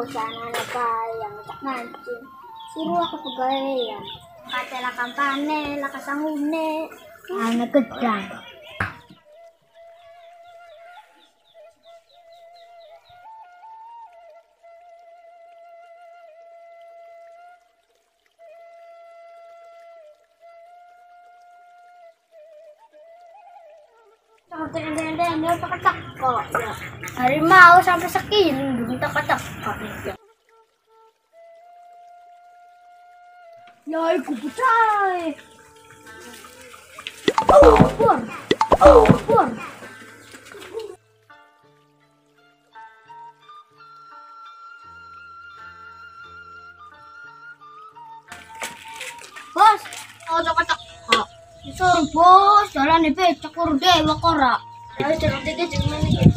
bosanan apa yang tak mancing. Siru aku pegawean. Kate la kampane, la kasangune. Ana gedang. Dia tekak-tekak ya. Harimau sampai sekiling dulu tekak-tekak ya. Ya iku pucai. Oh, pun. Bos, oh tekak-tekak. Iso bos, jalan iki cekur dewe ora. Ayo jangan tiga jangan lagi.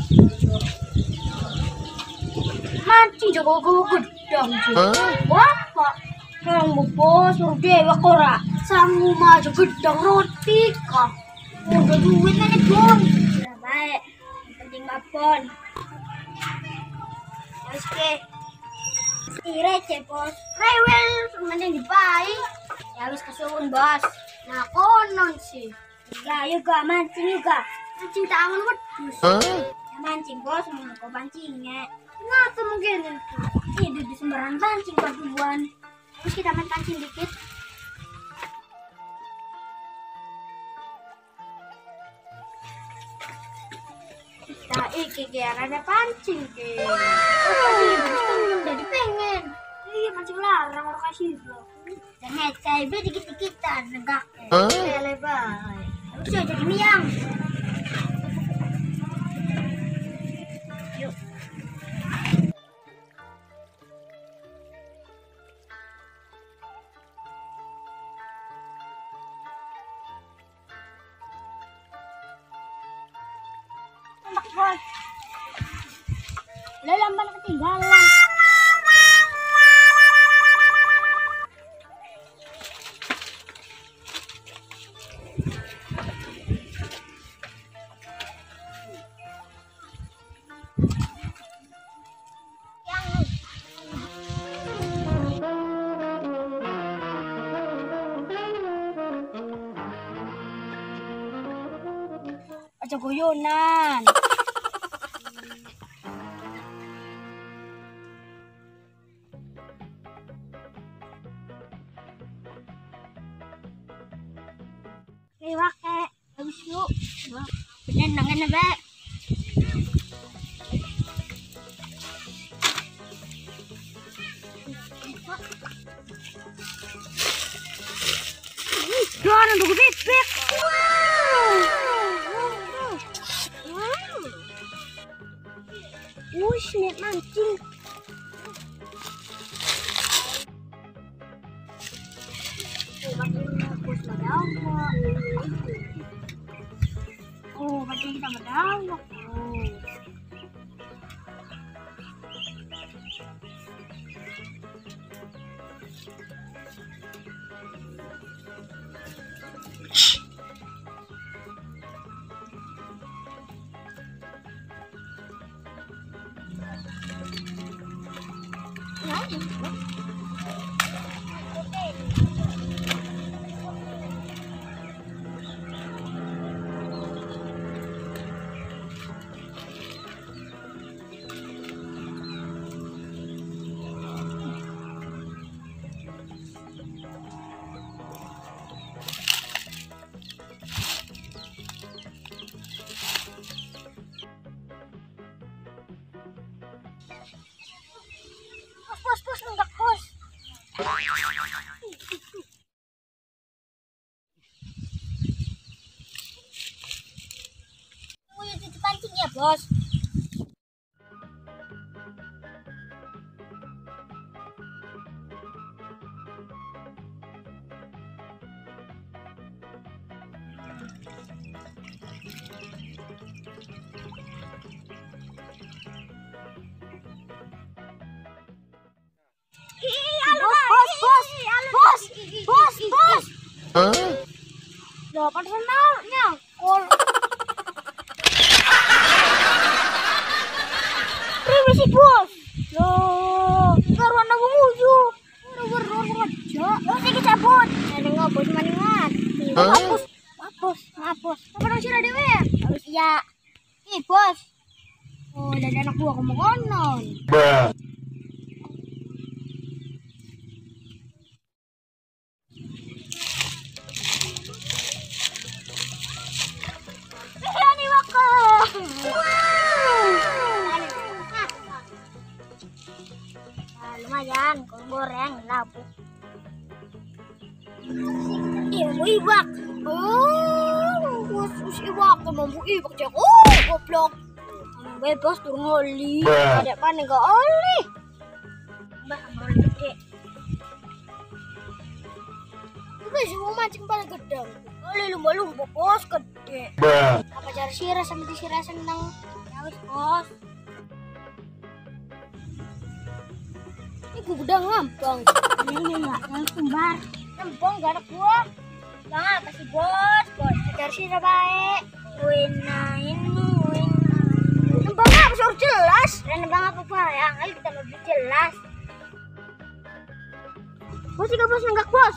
Mancing jago gugut dong. Wah, kamu bos udah wakora. Sangu maju gedang roti kah. Udah duit kan bon. Baik, penting mapon. Oke. Sire cepos. Rewel mending dibaik. Ya harus kesuwun bos. Nah konon sih. Ya juga mancing juga. Mancing tak aman wedus. Ya mancing bos, mengaku pancingnya. Kenapa mungkin itu? Ini di sembarang pancing paduan. Terus kita main pancing dikit. Kita iki ada pancing ke. Wow. Pancing dari pengen. Iya mancing larang orang kasih bro. Jangan kayak dikit-dikitan negak. Lebar. Terus jadi miang. Lelamban ketinggalan. Aja goyonan. Net mancing. Oh, mancing kita berdawak. Bos. Bos. Dapat senarnya. Bos. Mending ngapus mending mati. Ngapus. Apa dong sira dewe? Harus iya. Ih, bos. Oh, dari anak gua ngomong konon. Lumayan, goreng labu. Ibu Iwak. Oh, khusus Iwak mampu Iwak cek. Oh, goblok. Bebas tuh ngoli. Ada panen enggak oli. Mbak mau gede. Guys, mau mancing paling gede. Oli lumba-lumba bos gede. Apa cari sirah sama disirah seneng. Ya wis, bos. Gue udah ngambang. Ini enggak kembar. Ngambang gara gua. Jangan kasih bos, bos. Kejar sih baik. Winain. Ngambang apa suruh jelas? Ngambang apa bayang? Ayo kita lebih jelas. Bos juga bos nenggak bos.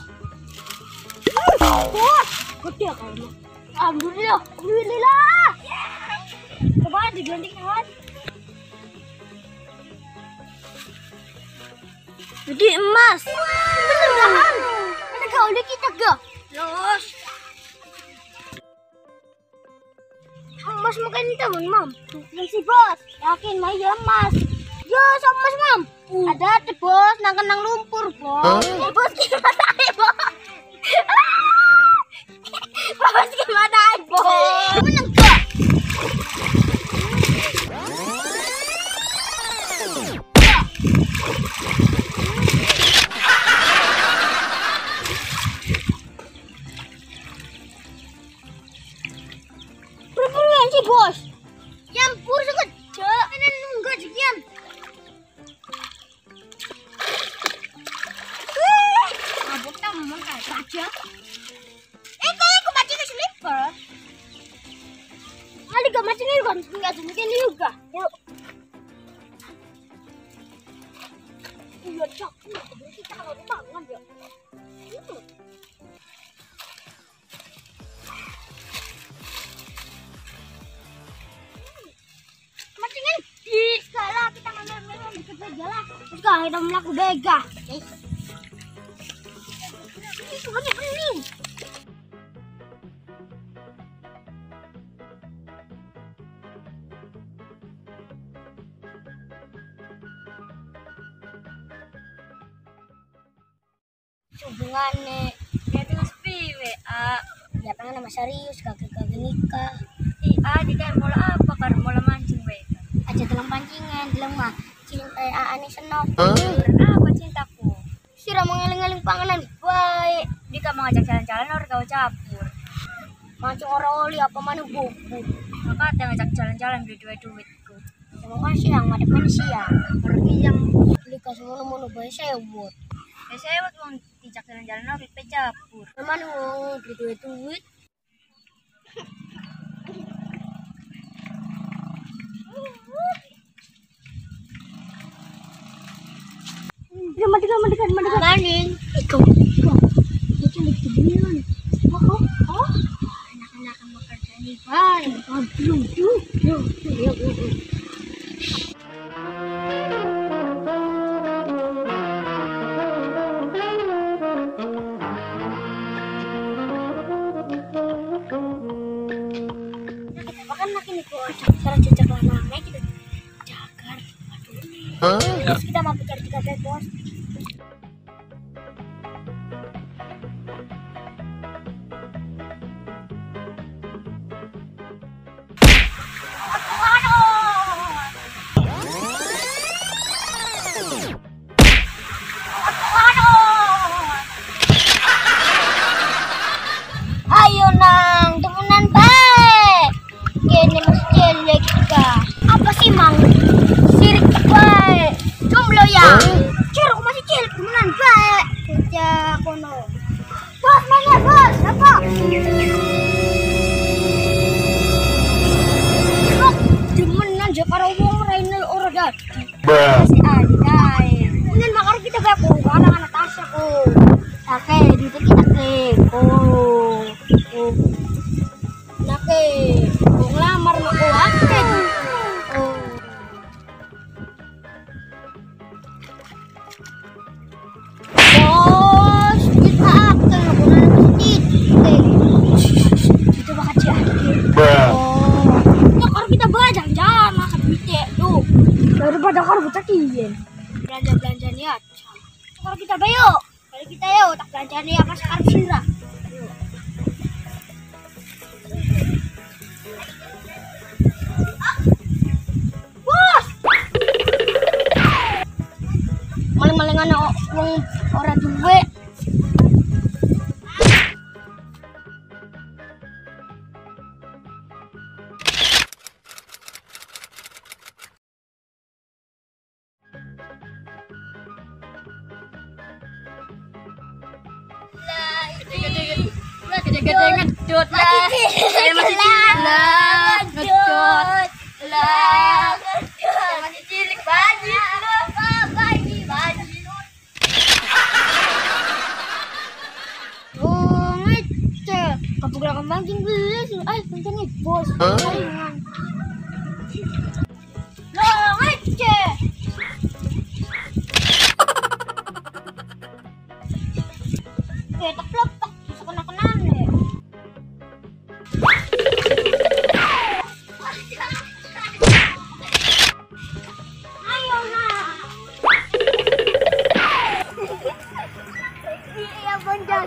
Bos, gede kayaknya. Alhamdulillah. Coba digelenting kan. Jadi emas. Beneran. Ada kau lagi kita gak? Los. Emas makan kita pun mampu. Masih bos. Yakin main emas. Yo, emas mampu. Ada bos nang lumpur bos. Bos gimana bos? Bos gimana bos? Menengok. Bos, yang pur segede, ini nunggu sekian. Abang tak mau kayak saja. Kau macam ni selipar. Ada kau macam ni kan? Enggak mungkin juga. Iya cak, kita harus bangun ya. Sekarang kita melaku bega. Ini semuanya pening. Hubungannya dia dengan PWA. Dia pengen nama serius, kagak nikah. Iya, dia mau apa? Karena mau mancing bega. Aja dalam pancingan, dalam mah. Cinta Aani senok. Apa cintaku? Sira mengeling-eling panganan baik. Dika mau ngajak jalan-jalan orang kau cabur. Mancing orang oli apa mana buku. Maka dia ngajak jalan-jalan beli duit-duitku. Terima kasih yang ada pensiang. Pergi yang beli kasur mau nubai sewot. Sewot mau ngajak jalan-jalan orang kau cabur. Teman mau beli duit-duit. Mendekat. Maning. Ikut. Itu lebih beneran. Oh. Anak-anak mau kerja nih, Bang. Belum tuh. Yuk. Terus kita mau kejar juga bos. Ayo nang temenan baik. Ini masih jelek kah? Apa sih mang? Jomblo ya. Cir, aku masih cil, beneran baik. Bocah kono. Bos, mana bos? Apa? Kok demenan aja karo wong Rainel ora dadi. Masih ada. Mungkin makar kita gak ku, anak-anak tas aku. Nake, dito nake. Oh. Oh. Nake, kung lamar mo ko akin. Oh. Boss, kita akan menggunakan titik. Itu bakal jadi. Kita belanja-belanjaan makan bitek tuh daripada karbo cakian belanja-belanjaan ya kalau kita bayo kalau kita yo tak belanjaan ya pas karbo sirah bos maling-malingan wong ora duwe. Gede-gede ngedut lah. Ngedut lah. Masih cilik banjir loh. Banjir. Oh, ngece. Kapuklah kembang jing belas. Ay, kenceng nih, bos. Loh, ngece. Ketak lep. Kayak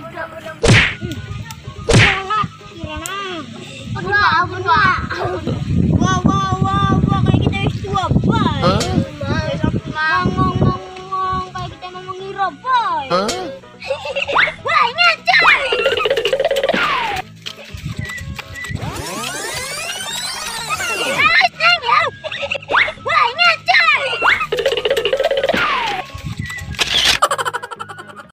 kita mau mengirap, boy.